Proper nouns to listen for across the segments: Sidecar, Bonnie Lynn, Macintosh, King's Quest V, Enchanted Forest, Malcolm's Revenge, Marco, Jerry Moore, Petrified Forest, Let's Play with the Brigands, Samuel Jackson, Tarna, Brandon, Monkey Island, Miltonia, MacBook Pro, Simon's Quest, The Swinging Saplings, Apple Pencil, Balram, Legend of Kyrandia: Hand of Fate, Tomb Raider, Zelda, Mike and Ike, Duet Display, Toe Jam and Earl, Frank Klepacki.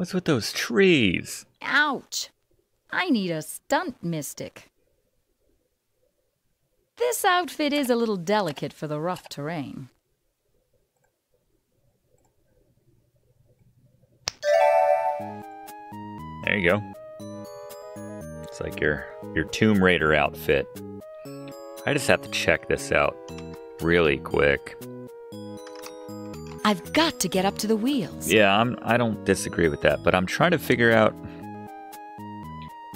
What's with those trees? Ouch! I need a stunt mystic. This outfit is a little delicate for the rough terrain. There you go. It's like your Tomb Raider outfit. I just have to check this out really quick. I've got to get up to the wheels. Yeah, I don't disagree with that, but I'm trying to figure out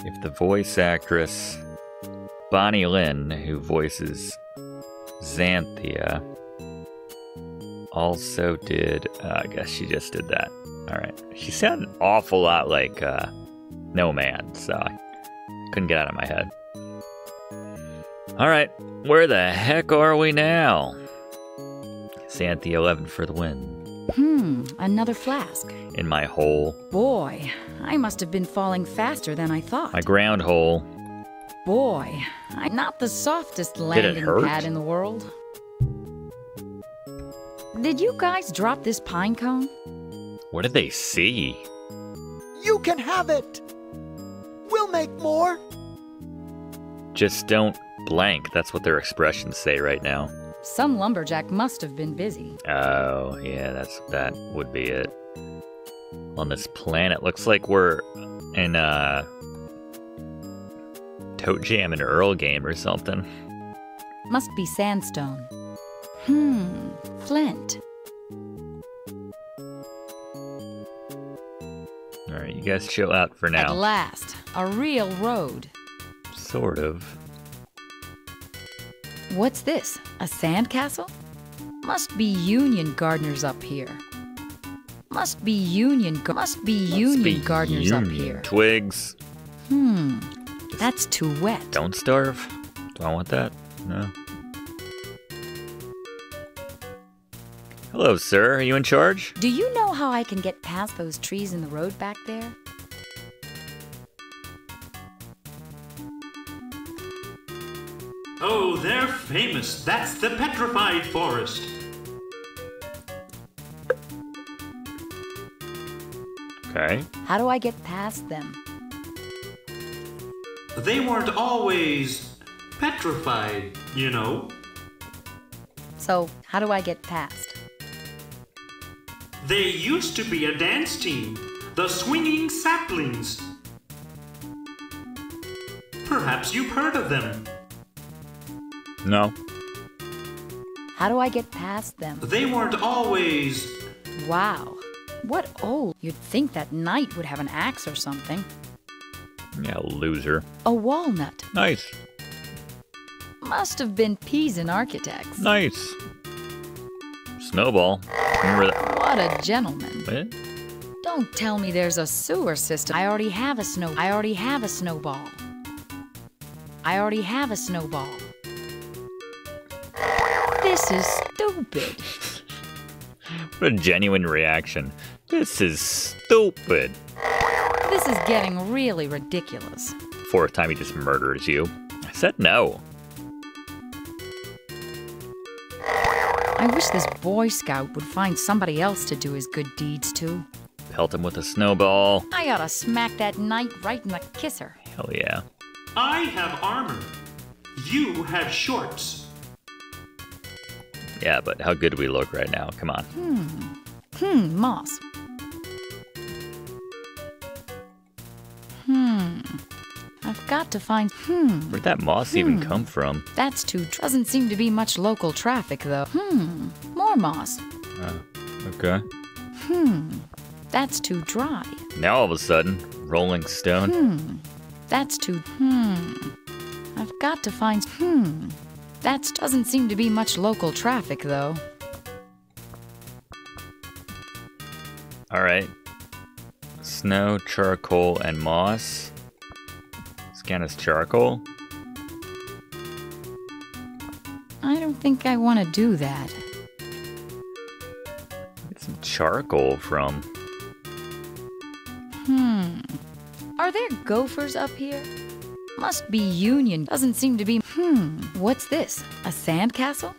if the voice actress Bonnie Lynn, who voices Zanthia, also did... I guess she just did that. All right. She sounded an awful lot like Snowman, so I couldn't get out of my head. All right. Where the heck are we now? Zanthia 11 for the win. Another flask. In my hole. Boy, I must have been falling faster than I thought. My ground hole. Boy, I'm not the softest landing pad in the world. Did you guys drop this pine cone? What did they see? You can have it! We'll make more! Just don't blank. That's what their expressions say right now. Some lumberjack must have been busy. Oh, yeah, that would be it. On this planet, looks like we're in a Toe Jam and Earl game or something. Must be sandstone. Flint. All right, you guys chill out for now. At last, a real road. Sort of. What's this? A sandcastle? Must be Union gardeners up here. Must be Union gardeners up here. Twigs. Just that's too wet. Don't starve. Do I want that? No. Hello, sir. Are you in charge? Do you know how I can get past those trees in the road back there? Oh, they're famous. That's the Petrified Forest. Okay. How do I get past them? They weren't always petrified, you know. So, how do I get past? They used to be a dance team, the Swinging Saplings. Perhaps you've heard of them. No. How do I get past them? They weren't always... Wow. What old... You'd think that knight would have an axe or something. Yeah, loser. A walnut. Nice. Must have been Pisan architects. Nice. Snowball. Remember that? What a gentleman. What? Don't tell me there's a sewer system. I already have a snowball. This is stupid. What a genuine reaction. This is stupid. This is getting really ridiculous. Fourth time he just murders you. I said no. I wish this Boy Scout would find somebody else to do his good deeds to. Pelt him with a snowball. I ought to smack that knight right in the kisser. Hell yeah. I have armor. You have shorts. Yeah, but how good we look right now. Come on. Moss. I've got to find... Where'd that moss even come from? That's too... Doesn't seem to be much local traffic, though. More moss. Oh, okay. That's too dry. Now all of a sudden, Rolling Stone. That's too... I've got to find... That doesn't seem to be much local traffic, though. All right. Snow, charcoal, and moss. Scan as charcoal. I don't think I want to do that. Get some charcoal from. Are there gophers up here? Must be Union. Doesn't seem to be... What's this? A sandcastle?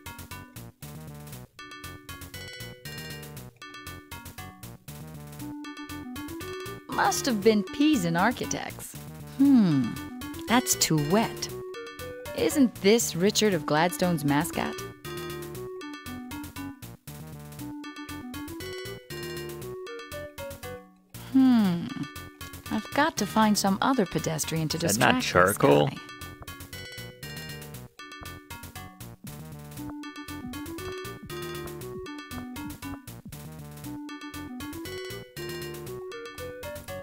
Must have been peas and architects. That's too wet. Isn't this Richard of Gladstone's mascot? I've got to find some other pedestrian to distract. Not charcoal. This guy.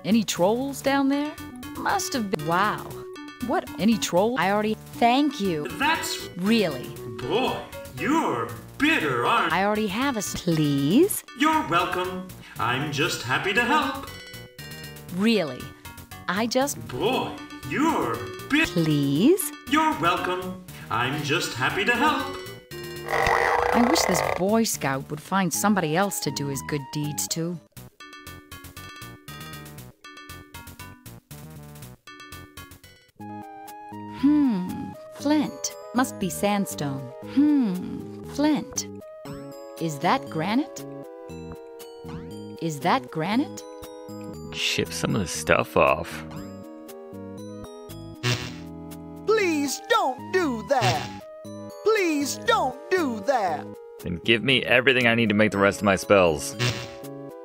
Any trolls down there? Must have been. Wow. What? Any troll? I already. Thank you. That's. Really. Boy, you're bitter, aren't you? I already have a. Please? You're welcome. I'm just happy to help. Really. I just. Boy, you're bitter. Please? You're welcome. I'm just happy to help. I wish this Boy Scout would find somebody else to do his good deeds to. Flint. Must be sandstone. Flint. Is that granite? Is that granite? Ship some of the stuff off. Please don't do that. Please don't do that. Then give me everything I need to make the rest of my spells.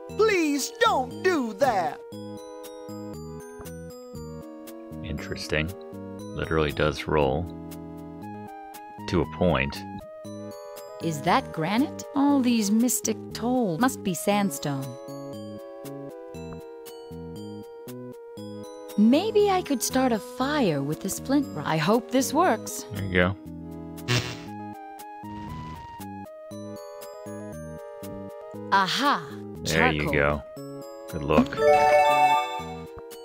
Please don't do that. Interesting. Literally does roll. To a point. Is that granite? All these mystic tolls must be sandstone. Maybe I could start a fire with this flint rock. I hope this works. There you go. Aha! There you go. Good look.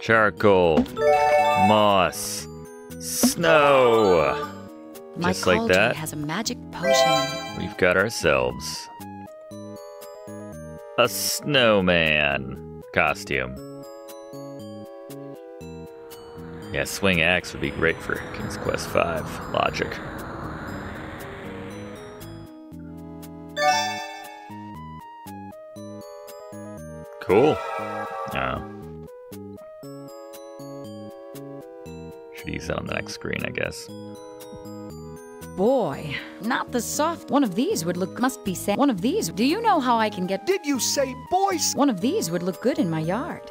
Charcoal. Moss. Snow. My just like that has a magic potion in it. We've got ourselves a snowman costume. Yeah, swing axe would be great for King's Quest V logic. Cool. Oh. Use that on the next screen, I guess. Boy, not the soft one of these would look. Must be sad. One of these. Do you know how I can get? Did you say boys? One of these would look good in my yard.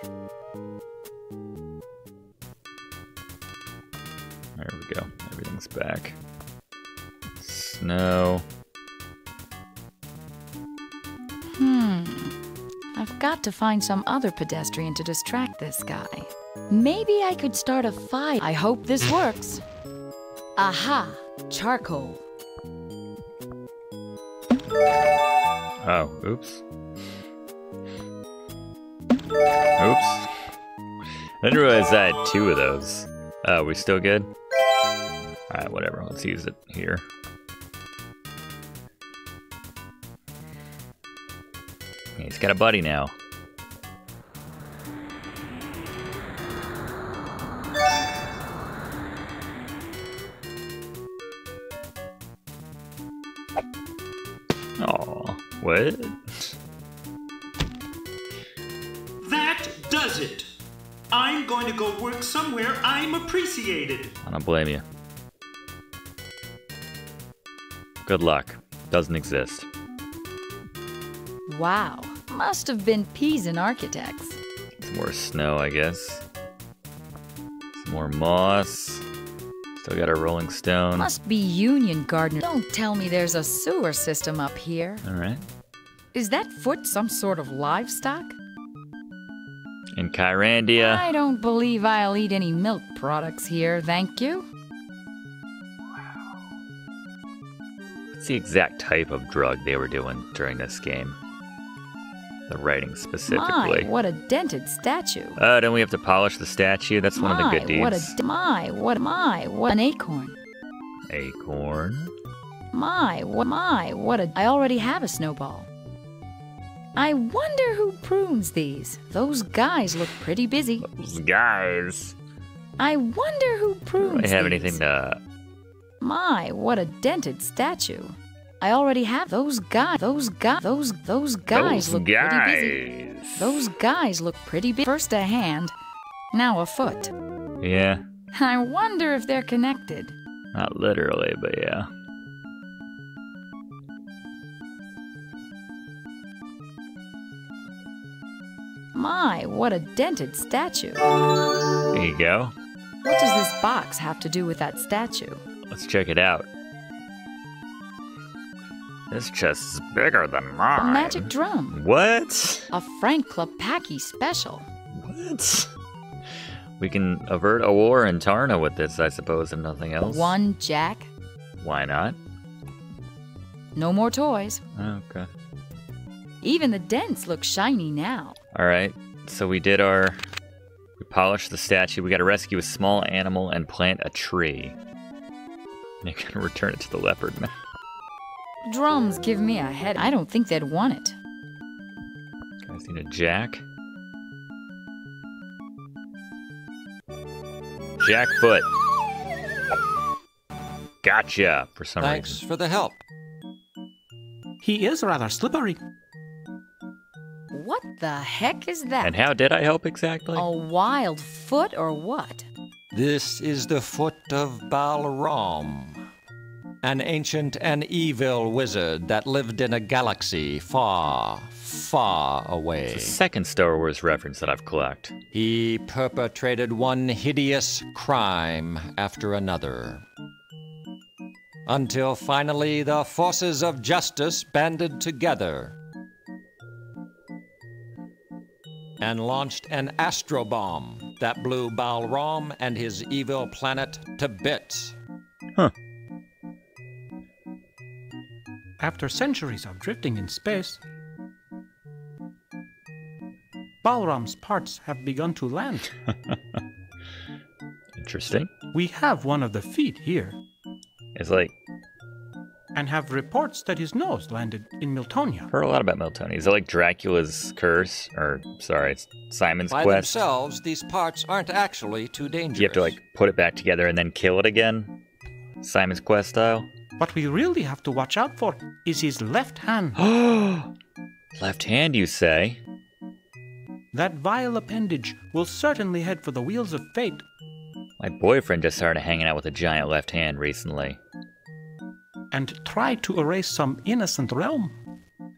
There we go. Everything's back. Snow. I've got to find some other pedestrian to distract this guy. Maybe I could start a fire. I hope this works. Aha! Charcoal. Oh, oops. Oops. I didn't realize I had two of those. We still good? Alright, whatever. Let's use it here. He's got a buddy now. What? That does it. I'm going to go work somewhere I'm appreciated. I don't blame you. Good luck. Doesn't exist. Wow. Must have been peas and architects. Some more snow, I guess. Some more moss. Still got a rolling stone. Must be Union Gardener. Don't tell me there's a sewer system up here. All right. Is that foot some sort of livestock? In Kyrandia. I don't believe I'll eat any milk products here, thank you. Wow. What's the exact type of drug they were doing during this game? The writing specifically. My, what a dented statue. Oh, don't we have to polish the statue? That's my, one of the good deeds. What an acorn. Acorn. I already have a snowball. I wonder who prunes these. Those guys look pretty busy. Those guys. I wonder who prunes these. My, what a dented statue. I already have those guys. Those guys look pretty busy. Those guys look pretty big. First a hand, now a foot. Yeah. I wonder if they're connected. Not literally, but yeah. My, what a dented statue. There you go. What does this box have to do with that statue? Let's check it out. This chest is bigger than mine. A magic drum. What? A Frank Klepacki special. What? We can avert a war in Tarna with this, I suppose, and nothing else. One jack. Why not? No more toys. Okay. Even the dents look shiny now. All right, so we did our... We polished the statue. We got to rescue a small animal and plant a tree. They're going to return it to the leopard now. Drums give me a head. I don't think they'd want it. Guys need a jack. Jackfoot. Gotcha, for some reason. Thanks for the help. He is rather slippery. What the heck is that? And how did I help exactly? A wild foot or what? This is the foot of Balram, an ancient and evil wizard that lived in a galaxy far, far away. It's the second Star Wars reference that I've clocked. He perpetrated one hideous crime after another, until finally the forces of justice banded together and launched an astrobomb that blew Balram and his evil planet to bits. Huh. After centuries of drifting in space, Balram's parts have begun to land. Interesting. We have one of the feet here. It's like... And have reports that his nose landed in Miltonia. Heard a lot about Miltonia. Is it like Dracula's curse? Or, sorry, it's Simon's Quest? By themselves, these parts aren't actually too dangerous. You have to, like, put it back together and then kill it again? Simon's Quest style? What we really have to watch out for is his left hand. Left hand, you say? That vile appendage will certainly head for the wheels of fate. My boyfriend just started hanging out with a giant left hand recently. And try to erase some innocent realm.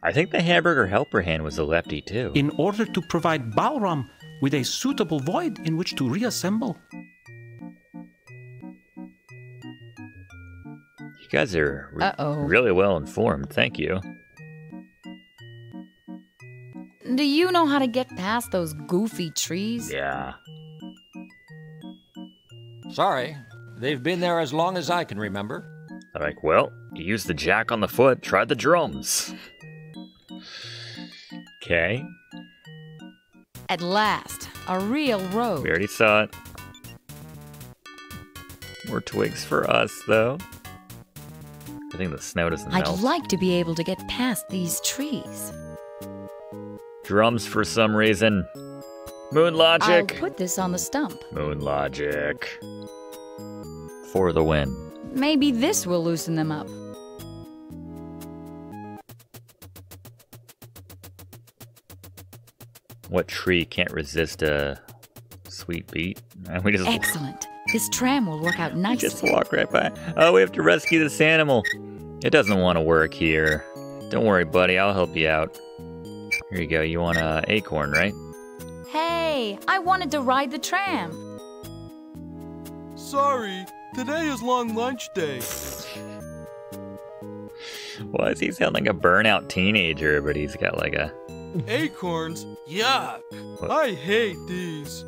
I think the hamburger helper hand was a lefty too. In order to provide Balram with a suitable void in which to reassemble. You guys are really well informed, thank you. Do you know how to get past those goofy trees? Yeah. Sorry, they've been there as long as I can remember. I'm like, well, you used the jack on the foot, try the drums. Okay. At last, a real road. We already saw it. More twigs for us, though. I think the snow doesn't melt. I'd like to be able to get past these trees. Drums for some reason. Moon logic. I'll put this on the stump. Moon logic. For the win. Maybe this will loosen them up. What tree can't resist a sweet beat? We just Excellent. This tram will work out nicely. Just walk right by. Oh, we have to rescue this animal. It doesn't want to work here. Don't worry, buddy. I'll help you out. Here you go. You want an acorn, right? Hey, I wanted to ride the tram. Sorry. Today is long lunch day. Why does he sound like a burnout teenager, but he's got like a... Acorns? Yuck! What? I hate these.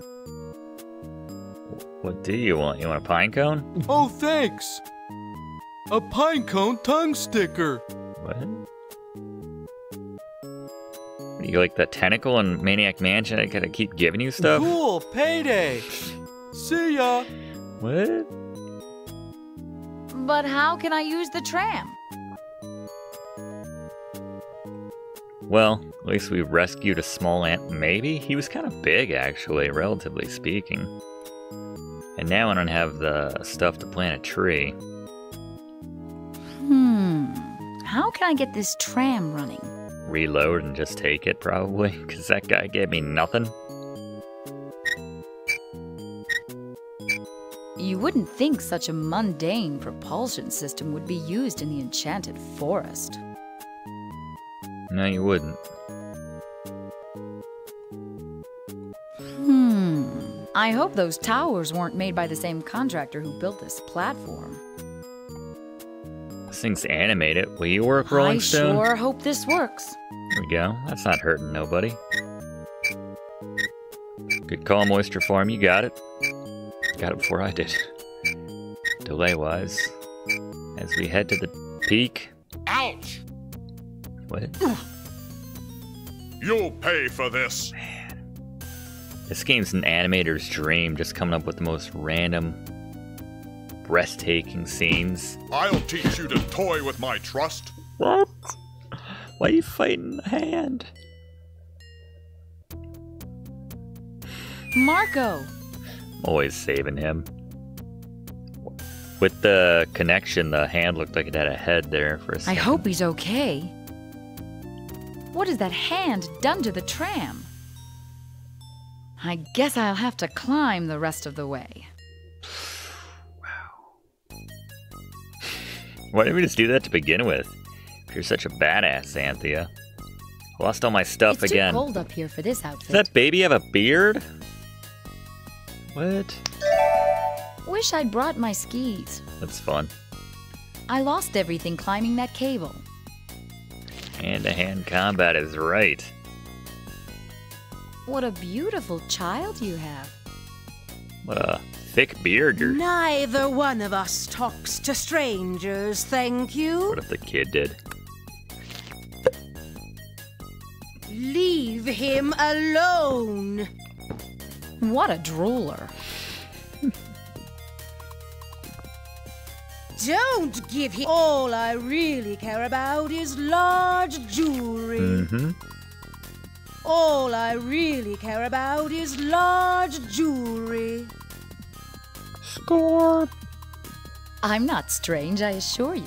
What do you want? You want a pine cone? Oh, thanks! A pine cone tongue sticker! What? You like the tentacle in Maniac Mansion? I gotta keep giving you stuff? Cool! Payday! See ya! What? But how can I use the tram? Well, at least we rescued a small ant. Maybe? He was kind of big, actually, relatively speaking. And now I don't have the stuff to plant a tree. How can I get this tram running? reload and just take it, probably, because that guy gave me nothing. You wouldn't think such a mundane propulsion system would be used in the Enchanted Forest. No, you wouldn't. I hope those towers weren't made by the same contractor who built this platform. This thing's animated. Will you work, Rolling Stone? I sure hope this works. There we go. That's not hurting nobody. Good call, Moisture Farm. You got it. Got it before I did. Delay-wise. As we head to the peak. Ouch! What? You'll pay for this. This game's an animator's dream, just coming up with the most random, breathtaking scenes. I'll teach you to toy with my trust. What? Why are you fighting the hand? Marco! I'm always saving him. With the connection, the hand looked like it had a head there for a second. I hope he's okay. What has that hand done to the tram? I guess I'll have to climb the rest of the way. Wow. Why didn't we just do that to begin with? You're such a badass, Zanthia. I lost all my stuff again. It's too cold up here for this outfit. Does that baby have a beard? What? Wish I'd brought my skis. That's fun. I lost everything climbing that cable. Hand-to-hand combat is right. What a beautiful child you have. What a thick beard you're... Neither one of us talks to strangers, thank you. What if the kid did? Leave him alone. What a drooler. Don't give him... All I really care about is large jewelry. Mm-hmm. All I really care about is large jewelry. Score! I'm not strange, I assure you.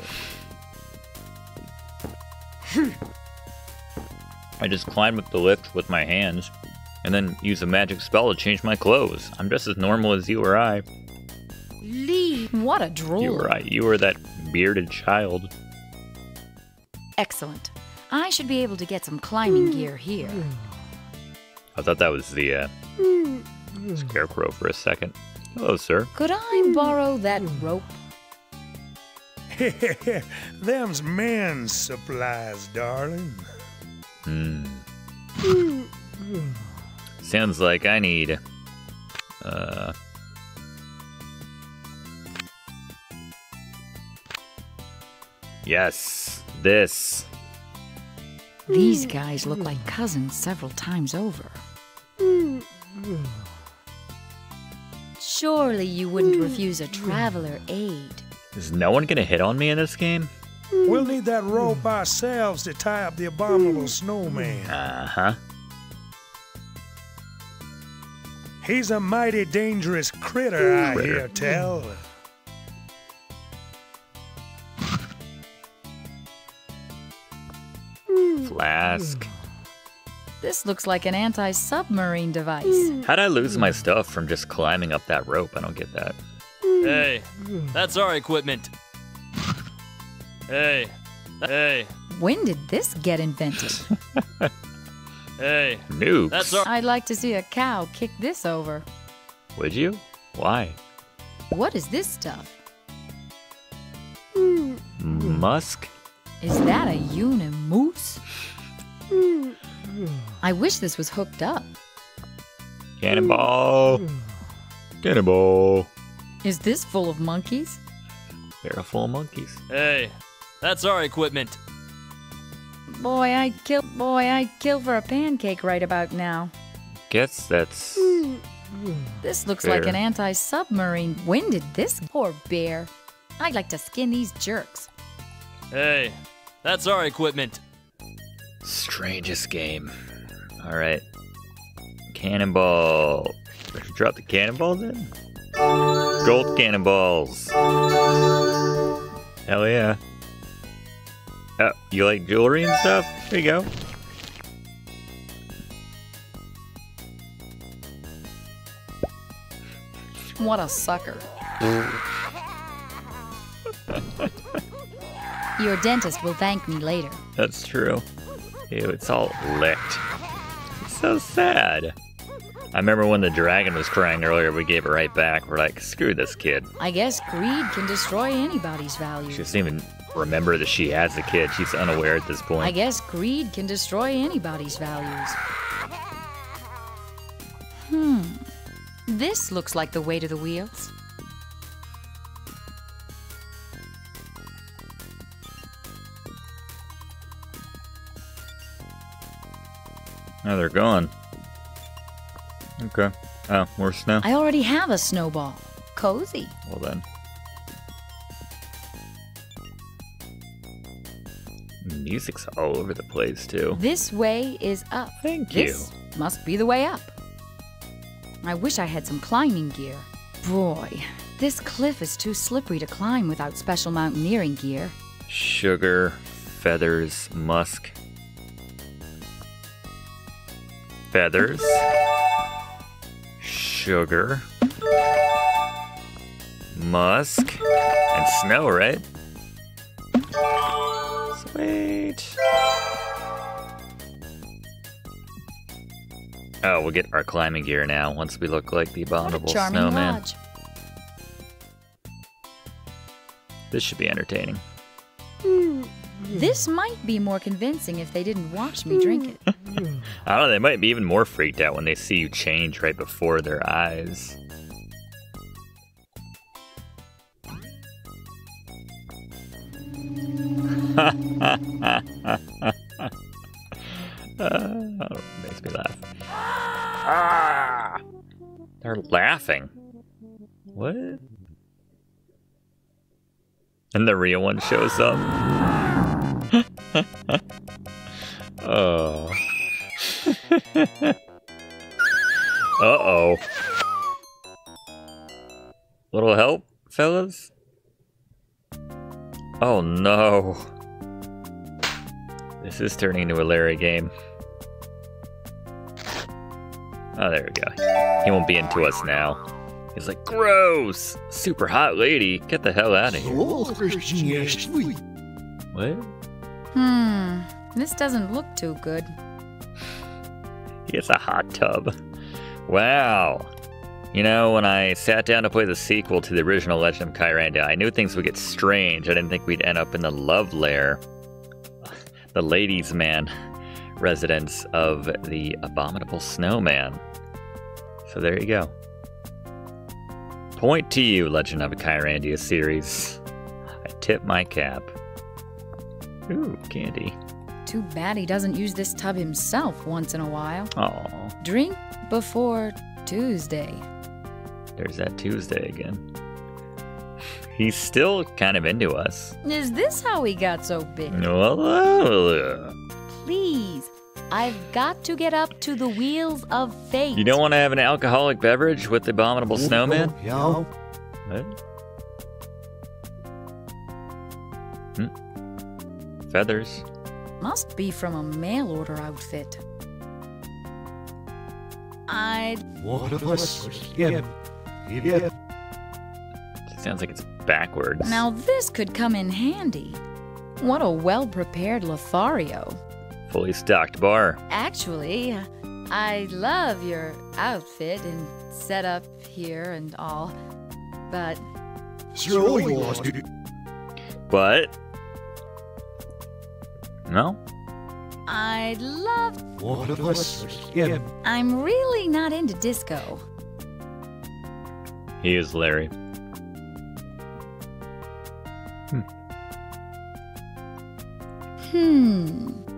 I just climb up the lift with my hands, and then use a magic spell to change my clothes. I'm just as normal as you or I. Lee, what a drool. You or I, you are that bearded child. Excellent. I should be able to get some climbing gear here. I thought that was the scarecrow for a second. Hello, sir. Could I borrow that rope? Them's man's supplies, darling. Sounds like I need... Yes, this. These guys look like cousins several times over. Surely you wouldn't refuse a traveler aid. Is no one gonna hit on me in this game? We'll need that rope ourselves to tie up the abominable snowman. Uh-huh. He's a mighty dangerous critter, I hear tell. Flask. This looks like an anti-submarine device. How'd I lose my stuff from just climbing up that rope? I don't get that. Hey, that's our equipment. Hey. When did this get invented? Hey. Nukes. That's our... I'd like to see a cow kick this over. Would you? Why? What is this stuff? Musk? Is that a unimoose? I wish this was hooked up. Cannonball! Cannonball! Is this full of monkeys? They're full of monkeys. Hey, that's our equipment. Boy, I'd kill for a pancake right about now. Guess that's... This looks fair. Like an anti-submarine. When did this poor bear? I'd like to skin these jerks. Hey, that's our equipment. Strangest game. All right. Cannonball. Should we drop the cannonballs in? Gold cannonballs. Hell yeah. Oh, you like jewelry and stuff? There you go. What a sucker. Your dentist will thank me later. That's true. Ew, it's all licked. It's so sad. I remember when the dragon was crying earlier, we gave it right back. We're like, screw this kid. I guess greed can destroy anybody's value. She doesn't even remember that she has a kid. She's unaware at this point. I guess greed can destroy anybody's values. Hmm. This looks like the way to the wheels. Oh, they're gone. Okay. Oh, more snow. I already have a snowball. Cozy. Well then. Music's all over the place too. This way is up. Thank you. This must be the way up. I wish I had some climbing gear. Boy, this cliff is too slippery to climb without special mountaineering gear. Sugar, feathers, musk. Feathers. Sugar. Musk. And snow, right? Sweet. Oh, we'll get our climbing gear now once we look like the abominable snowman. Lodge. This should be entertaining. This might be more convincing if they didn't watch me drink it. I don't know, they might be even more freaked out when they see you change right before their eyes. Oh, it makes me laugh. Ah! They're laughing. What? And the real one shows up. Oh. Uh-oh. Little help, fellas? Oh no. This is turning into a Larry game. Oh, there we go. He won't be into us now. He's like, gross! Super hot lady! Get the hell out of here. What? Hmm. This doesn't look too good. He gets a hot tub. Wow. You know, when I sat down to play the sequel to the original Legend of Kyrandia, I knew things would get strange. I didn't think we'd end up in the love lair. The ladies' man residence of the abominable snowman. So there you go. Point to you, Legend of Kyrandia series. I tip my cap. Ooh, candy. Too bad he doesn't use this tub himself once in a while. Aww. Drink before Tuesday. There's that Tuesday again. He's still kind of into us. Is this how he got so big? Please, I've got to get up to the wheels of fate. You don't want to have an alcoholic beverage with the abominable snowman? No. What? Hmm. Feathers. Must be from a mail order outfit. It sounds like it's backwards. Now this could come in handy. What a well-prepared Lothario. Fully stocked bar. Actually, I love your outfit and setup here and all, but... But? No? I'd love... I'm really not into disco. He is Larry.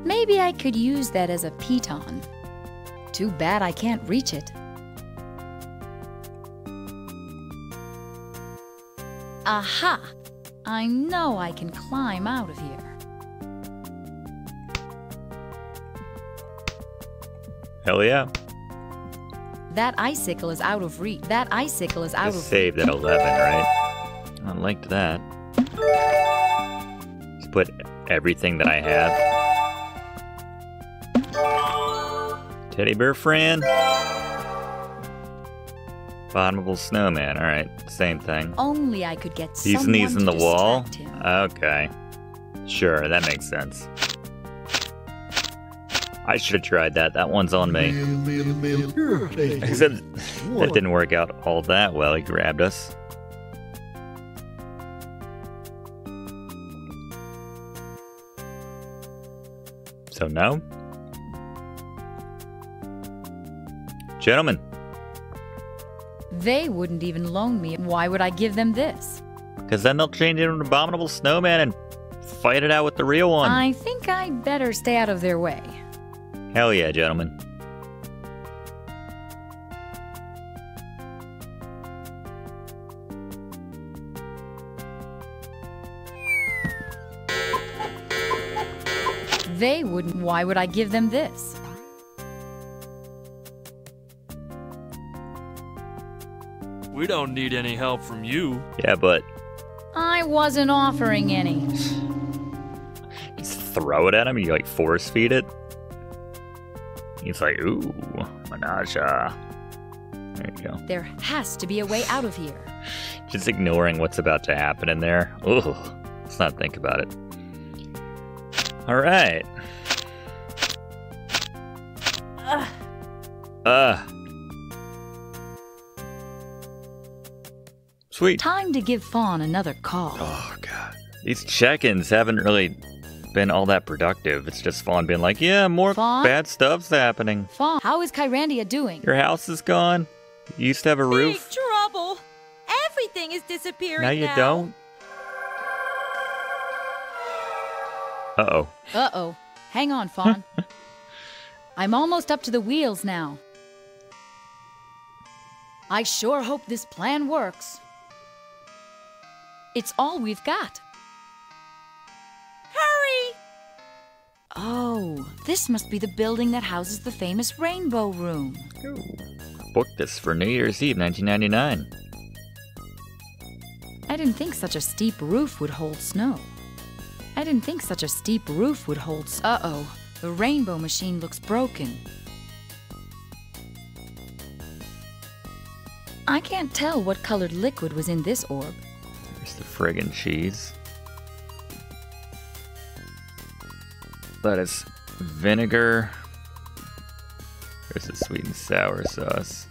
Maybe I could use that as a piton. Too bad I can't reach it. Aha! I know I can climb out of here. Hell yeah. That icicle is out of reach. That icicle is out of reach. Saved at 11, right? I liked that. Just put everything that I have. Teddy bear friend. Bottomable snowman. All right, same thing. Only I could get these and these in the wall. Him. Okay, sure, that makes sense. I should have tried that. That one's on me. Except that didn't work out all that well. He grabbed us. So no, gentlemen. They wouldn't even loan me. Why would I give them this? Because then they'll change into an abominable snowman and fight it out with the real one. I think I'd better stay out of their way. Hell yeah, gentlemen. They wouldn't. Why would I give them this? We don't need any help from you. Yeah, but... I wasn't offering any. Just throw it at him? You, like, force feed it? He's like, ooh, menage. There you go. There has to be a way out of here. Just ignoring what's about to happen in there. Ooh, let's not think about it. All right. Sweet. Time to give Fawn another call. Oh, God. These check-ins haven't really been all that productive. It's just Fawn being like, yeah, more Fawn? Bad stuff's happening. Fawn, how is Kyrandia doing? Your house is gone. You used to have a roof. Big trouble. Everything is disappearing now. You don't? Uh-oh. Uh-oh. Hang on, Fawn. I'm almost up to the wheels now. I sure hope this plan works. It's all we've got. Hurry! Oh, this must be the building that houses the famous Rainbow Room. Ooh. Booked this for New Year's Eve, 1999. I didn't think such a steep roof would hold snow. Uh-oh, the rainbow machine looks broken. I can't tell what colored liquid was in this orb. There's the friggin' cheese. That is vinegar. There's the sweet and sour sauce.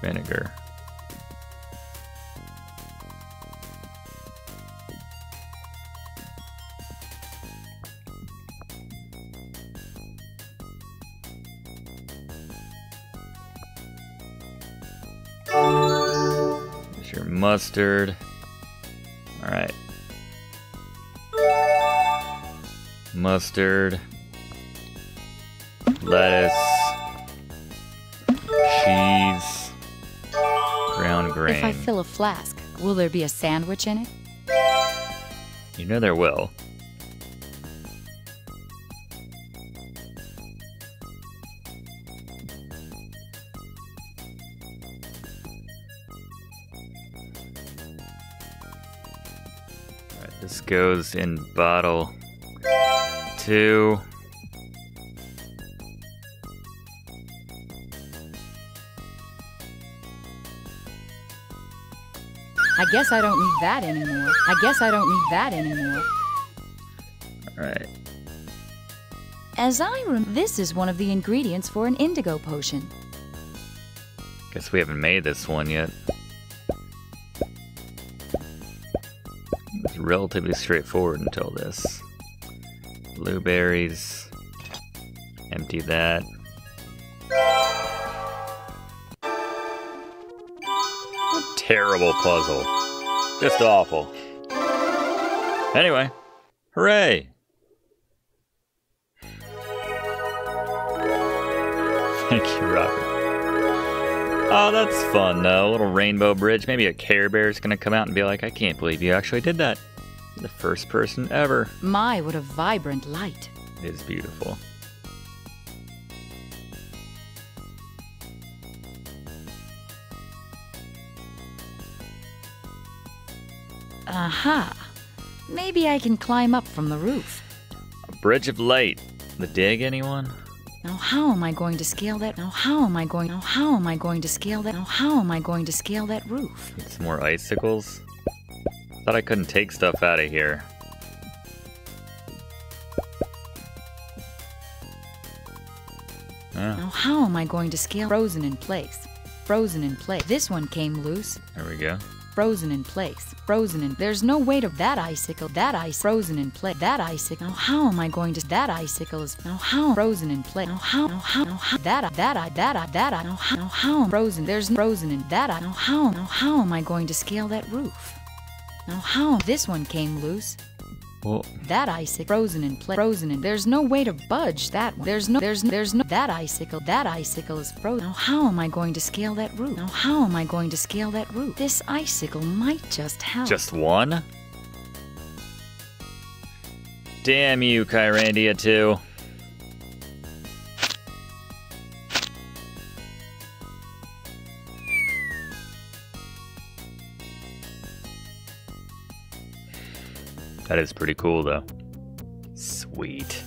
Vinegar. Mustard. All right. Mustard. Lettuce. Cheese. Ground grain. If I fill a flask, will there be a sandwich in it? You know there will. Goes in bottle 2. I guess I don't need that anymore. All right. As I remember, this is one of the ingredients for an indigo potion. Guess we haven't made this one yet. Relatively straightforward until this. Blueberries. Empty that. A terrible puzzle. Just awful. Anyway, hooray! Thank you, Robert. Oh, that's fun though. A little rainbow bridge. Maybe a Care Bear's gonna come out and be like, I can't believe you actually did that. The first person ever. My, what a vibrant light. It is beautiful. Aha. Maybe I can climb up from the roof. A bridge of light. The dig, anyone? Now how am I going to scale that? Now how am I going? Now how am I going to scale that? Now how am I going to scale that roof? Some more icicles? Thought I couldn't take stuff out of here. Now how am I going to scale? Frozen in place. Frozen in place. This one came loose. There we go. Frozen in place. Frozen in. There's no way to that icicle. That ice. Frozen in place. That icicle. Now how am I going to? That icicle is. Now how? Frozen in place. Now how? Now how? Now how? That I. Now how? Now how? Frozen. There's no frozen in that I. Now how? Now how am I going to scale that roof? Now how? This one came loose. Well, that icicle. Frozen in place. Frozen in. There's no way to budge that one. There's no. That icicle. That icicle is frozen. Now how am I going to scale that root? Now how am I going to scale that root? This icicle might just help. Just one? Damn you, Kyrandia 2. That is pretty cool, though. Sweet.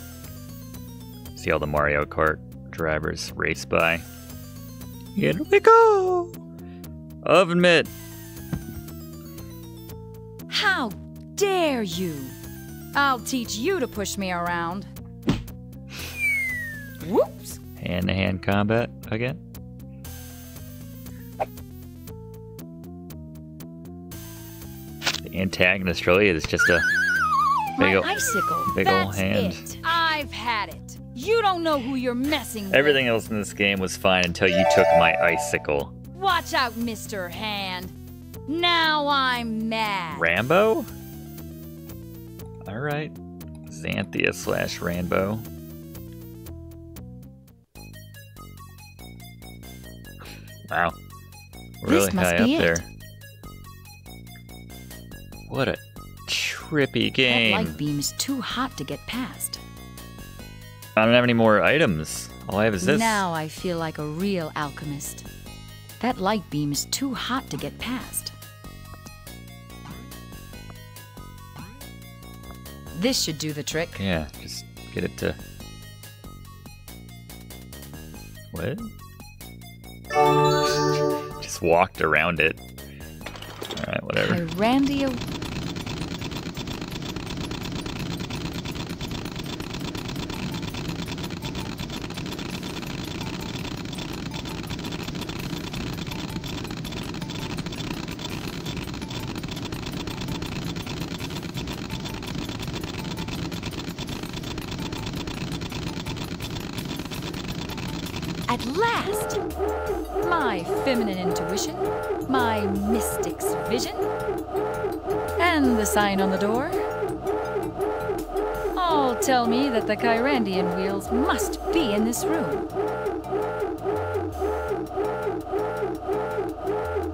See all the Mario Kart drivers race by. Here we go! Oven mitt! How dare you! I'll teach you to push me around. Whoops! Hand-to-hand combat again. The antagonist really is just a... my icicle. Big old hand. It. I've had it. You don't know who you're messing with. Everything else in this game was fine until you took my icicle. Watch out, Mr. Hand. Now I'm mad. Rambo? Alright. Zanthia / Rambo. Wow. Really high up there. What a trippy game. That light beam is too hot to get past. I don't have any more items. All I have is this. Now I feel like a real alchemist. That light beam is too hot to get past. This should do the trick. Yeah, just get it to... What? Just walked around it. Alright, whatever. Kyrandia... At last, my feminine intuition, my mystic's vision, and the sign on the door all tell me that the Kyrandian wheels must be in this room.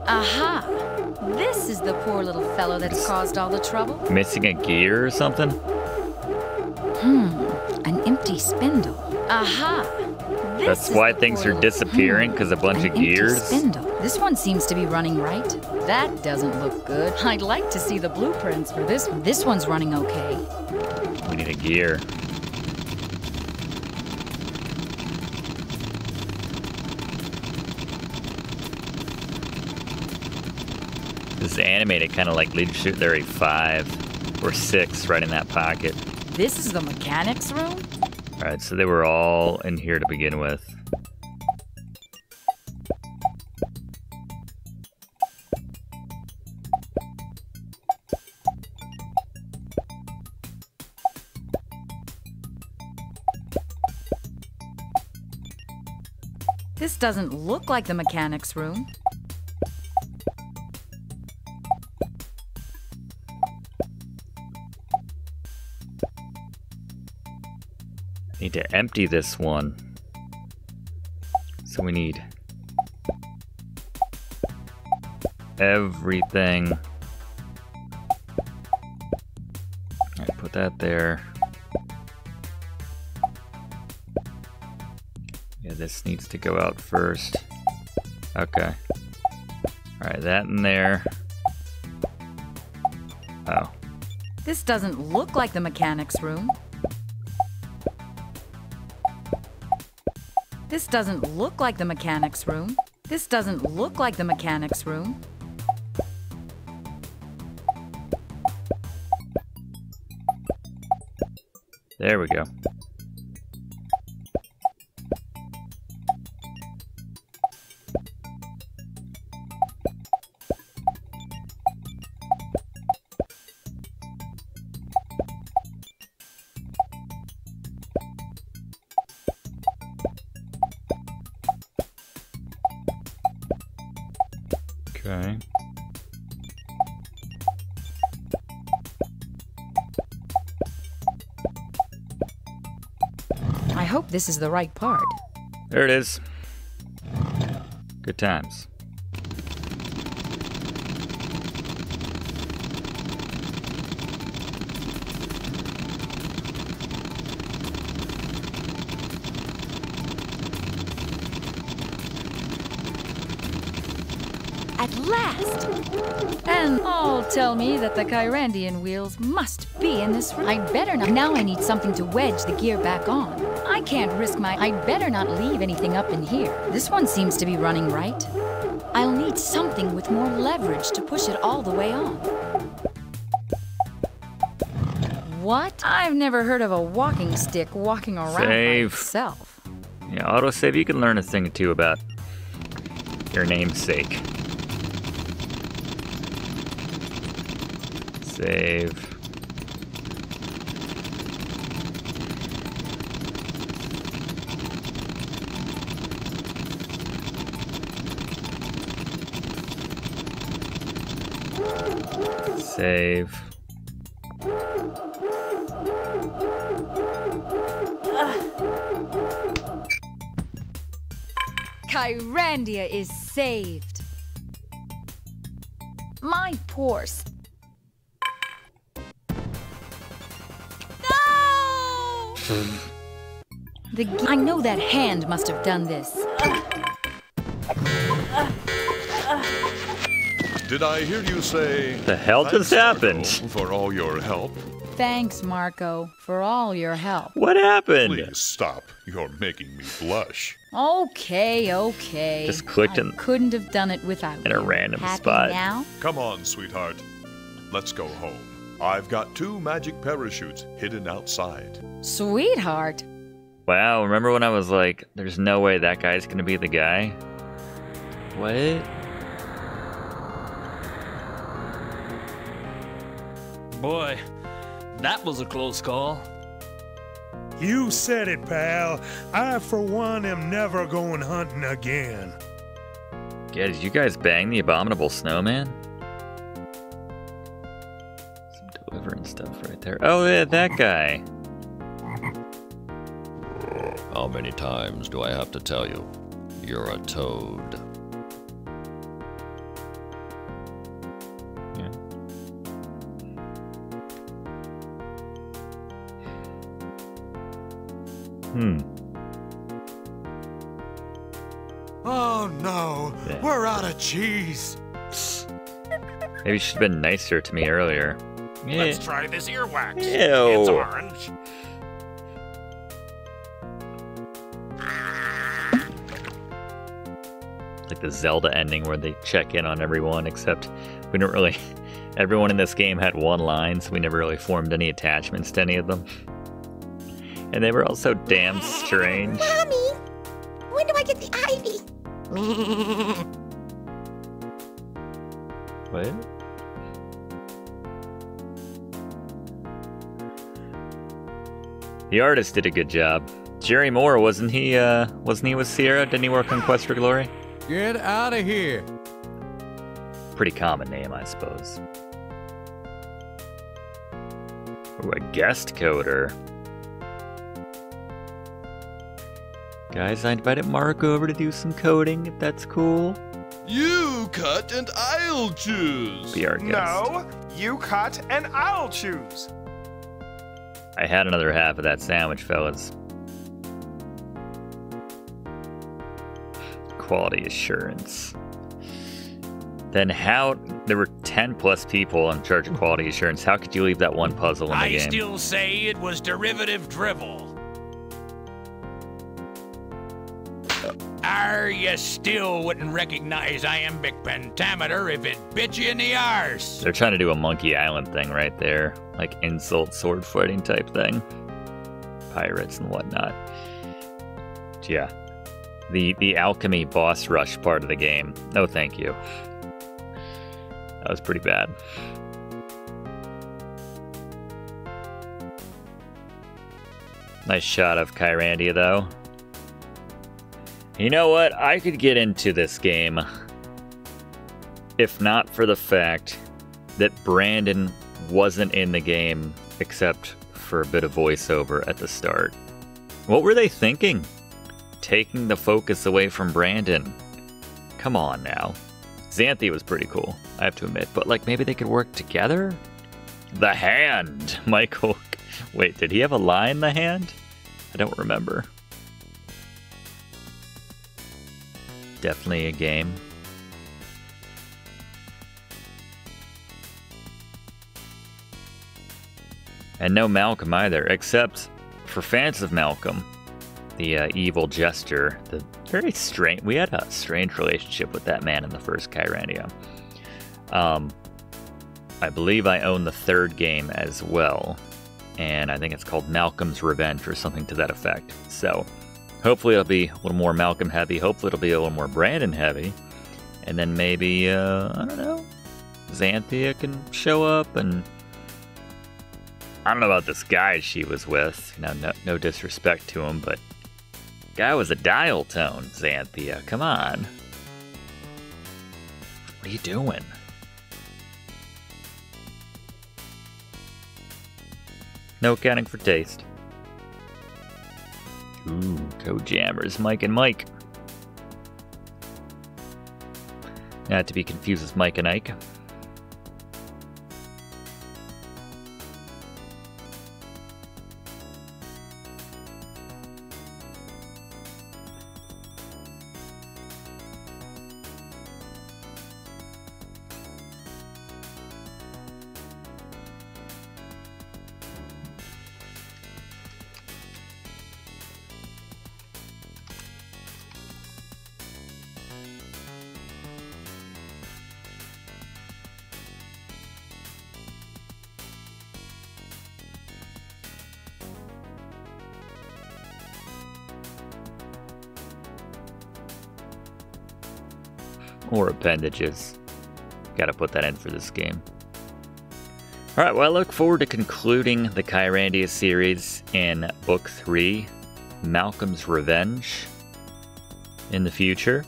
Aha! This is the poor little fellow that's caused all the trouble. Missing a gear or something? An empty spindle. Aha! That's why things are disappearing, because a bunch of gears. Spindle. This one seems to be running right. That doesn't look good. I'd like to see the blueprints for this one. This one's running okay. We need a gear. This is animated kind of like Legend of Kyrandia 5 or 6 right in that pocket. This is the mechanics room? Alright, so they were all in here to begin with. This doesn't look like the mechanics room. Need to empty this one. So we need everything. Alright, put that there. Yeah, this needs to go out first. Okay. Alright, that in there. Oh. This doesn't look like the mechanics room. This doesn't look like the mechanic's room. This doesn't look like the mechanic's room. There we go. This is the right part. There it is. Good times. At last! And all tell me that the Kyrandian wheels must be in this room. I'd better not. Now I need something to wedge the gear back on. I can't risk my... I'd better not leave anything up in here. This one seems to be running right. I'll need something with more leverage to push it all the way on. What? I've never heard of a walking stick walking around by itself. Yeah, autosave, you can learn a thing or two about your namesake. Save. Save. Kyrandia is saved. My poor... No! I know that hand must have done this. Did I hear you say... The hell just happened? For all your help. Thanks, Marco, for all your help. What happened? Please stop. You're making me blush. Okay, okay. Just clicked and... couldn't have done it without in a random happy spot. Now? Come on, sweetheart. Let's go home. I've got two magic parachutes hidden outside. Sweetheart? Wow, remember when I was like, there's no way that guy's gonna be the guy? What? Boy, that was a close call. You said it, pal. I, for one, am never going hunting again. Yeah, did you guys bang the abominable snowman? Some delivering stuff right there. Oh, yeah, that guy. How many times do I have to tell you? You're a toad. Oh no, yeah. We're out of cheese. Maybe she'd been nicer to me earlier. Yeah. Let's try this earwax. Ew. It's orange. Like the Zelda ending where they check in on everyone, except we don't really... Everyone in this game had one line, so we never really formed any attachments to any of them. And they were all so damn strange. Mommy, when do I get the ivy? What? The artist did a good job. Jerry Moore, wasn't he with Sierra? Didn't he work on Quest for Glory? Get out of here. Pretty common name, I suppose. Ooh, a guest coder. Guys, I invited Marco over to do some coding, if that's cool. You cut and I'll choose. Be our guest. No, you cut and I'll choose. I had another half of that sandwich, fellas. Quality assurance. Then how... There were 10 plus people in charge of quality assurance. How could you leave that one puzzle in the game? I still say it was derivative dribble. Arr, you still wouldn't recognize iambic pentameter if it bit you in the arse. They're trying to do a Monkey Island thing right there. Like insult sword fighting type thing. Pirates and whatnot. But yeah. The alchemy boss rush part of the game. No thank you. That was pretty bad. Nice shot of Kyrandia, though. You know what? I could get into this game if not for the fact that Brandon wasn't in the game except for a bit of voiceover at the start. What were they thinking? Taking the focus away from Brandon. Come on now. Zanthia was pretty cool, I have to admit, but like maybe they could work together? The hand, Michael. Wait, did he have a lie in the hand? I don't remember. Definitely a game. And no Malcolm either, except for fans of Malcolm, the evil jester. The very strange. We had a strange relationship with that man in the first Kyrandia. I believe I own the third game as well. And I think it's called Malcolm's Revenge or something to that effect. So hopefully it'll be a little more Malcolm heavy. Hopefully it'll be a little more Brandon heavy. And then maybe, I don't know, Zanthia can show up. And I don't know about this guy she was with. You know, no disrespect to him, but guy was a dial tone, Zanthia. Come on. What are you doing? No accounting for taste. Ooh, Toe Jammers, Mike and Ike. Not to be confused with Mike and Ike. Or appendages. Gotta put that in for this game. Alright, well I look forward to concluding the Kyrandia series in Book 3, Malcolm's Revenge, in the future.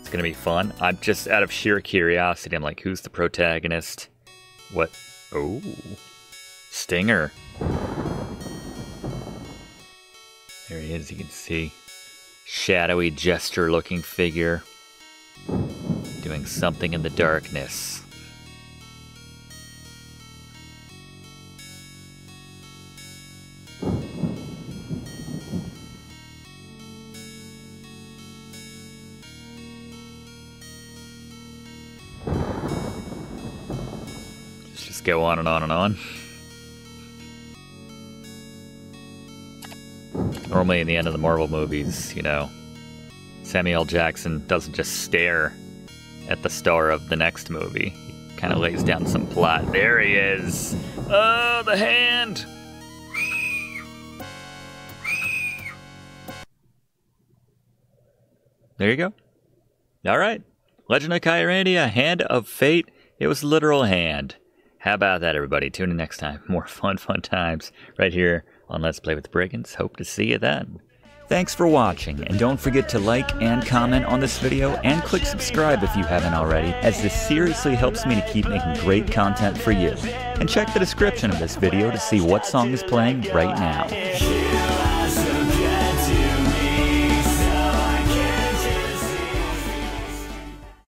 It's gonna be fun. I'm just, out of sheer curiosity, I'm like, who's the protagonist? What? Oh, Stinger. There he is, you can see. Shadowy jester looking figure. Doing something in the darkness. Let's just go on and on and on. Normally in the end of the Marvel movies, you know, Samuel Jackson doesn't just stare at the star of the next movie. He kind of lays down some plot. There he is. Oh, the hand. There you go. All right. Legend of Kyrandia, Hand of Fate. It was a literal hand. How about that, everybody? Tune in next time. More fun times right here on Let's Play with the Brigands. Hope to see you then. Thanks for watching, and don't forget to like and comment on this video and click subscribe if you haven't already, as this seriously helps me to keep making great content for you. And check the description of this video to see what song is playing right now.